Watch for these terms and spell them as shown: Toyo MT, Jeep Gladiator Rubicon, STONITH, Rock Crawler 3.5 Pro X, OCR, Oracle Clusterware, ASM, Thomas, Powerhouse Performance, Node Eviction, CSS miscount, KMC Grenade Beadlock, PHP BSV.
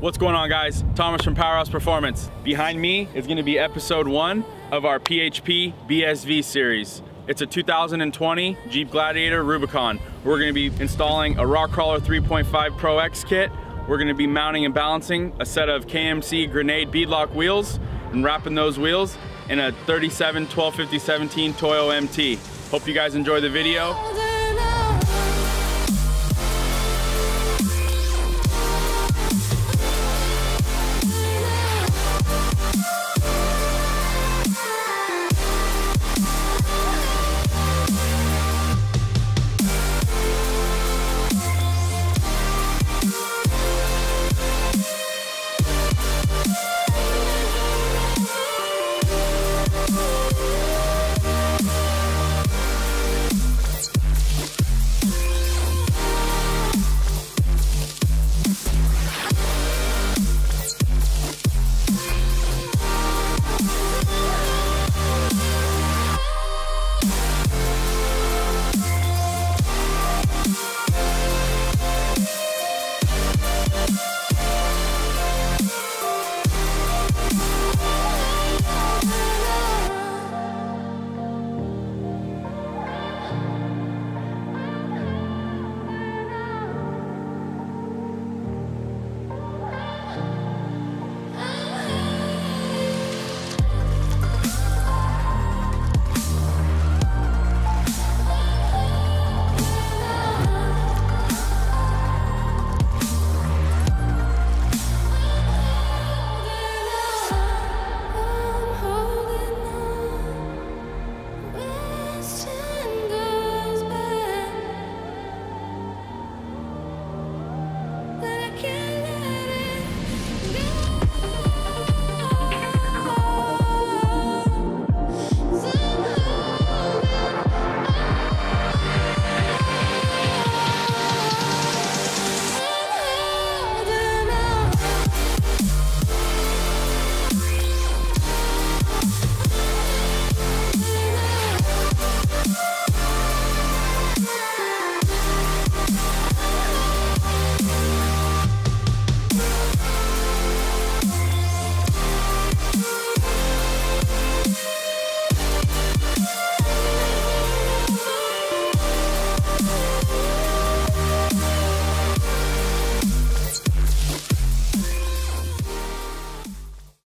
What's going on, guys? Thomas from Powerhouse Performance. Behind me is gonna be episode 1 of our PHP BSV series. It's a 2020 Jeep Gladiator Rubicon. We're gonna be installing a Rock Crawler 3.5 Pro X kit. We're gonna be mounting and balancing a set of KMC Grenade Beadlock wheels and wrapping those wheels in a 37 1250 17 Toyo MT. Hope you guys enjoy the video.